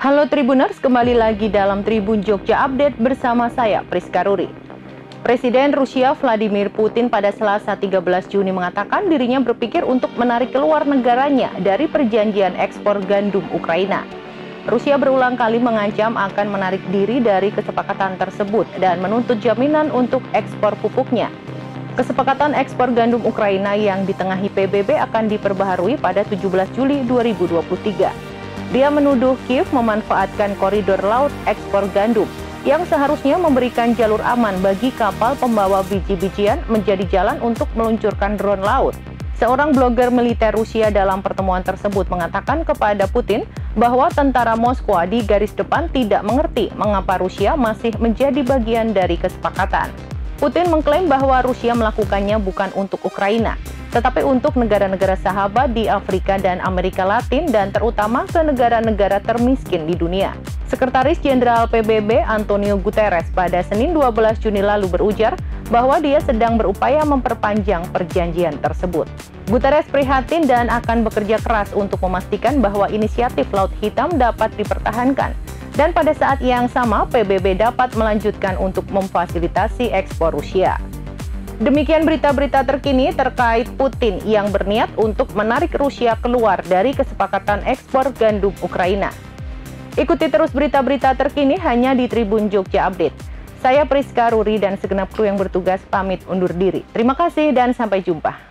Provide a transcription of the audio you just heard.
Halo Tribuners, kembali lagi dalam Tribun Jogja Update bersama saya, Priska Ruri. Presiden Rusia Vladimir Putin pada Selasa 13 Juni mengatakan dirinya berpikir untuk menarik keluar negaranya dari perjanjian ekspor gandum Ukraina. Rusia berulang kali mengancam akan menarik diri dari kesepakatan tersebut dan menuntut jaminan untuk ekspor pupuknya. Kesepakatan ekspor gandum Ukraina yang ditengahi PBB akan diperbaharui pada 17 Juli 2023. Dia menuduh Kiev memanfaatkan koridor laut ekspor gandum yang seharusnya memberikan jalur aman bagi kapal pembawa biji-bijian menjadi jalan untuk meluncurkan drone laut. Seorang blogger militer Rusia dalam pertemuan tersebut mengatakan kepada Putin bahwa tentara Moskwa di garis depan tidak mengerti mengapa Rusia masih menjadi bagian dari kesepakatan. Putin mengklaim bahwa Rusia melakukannya bukan untuk Ukraina, tetapi untuk negara-negara sahabat di Afrika dan Amerika Latin dan terutama ke negara-negara termiskin di dunia. Sekretaris Jenderal PBB Antonio Guterres pada Senin 12 Juni lalu berujar bahwa dia sedang berupaya memperpanjang perjanjian tersebut. Guterres prihatin dan akan bekerja keras untuk memastikan bahwa inisiatif Laut Hitam dapat dipertahankan. Dan pada saat yang sama PBB dapat melanjutkan untuk memfasilitasi ekspor Rusia. Demikian berita-berita terkini terkait Putin yang berniat untuk menarik Rusia keluar dari kesepakatan ekspor gandum Ukraina. Ikuti terus berita-berita terkini hanya di Tribun Jogja Update. Saya Priska Ruri dan segenap kru yang bertugas pamit undur diri. Terima kasih dan sampai jumpa.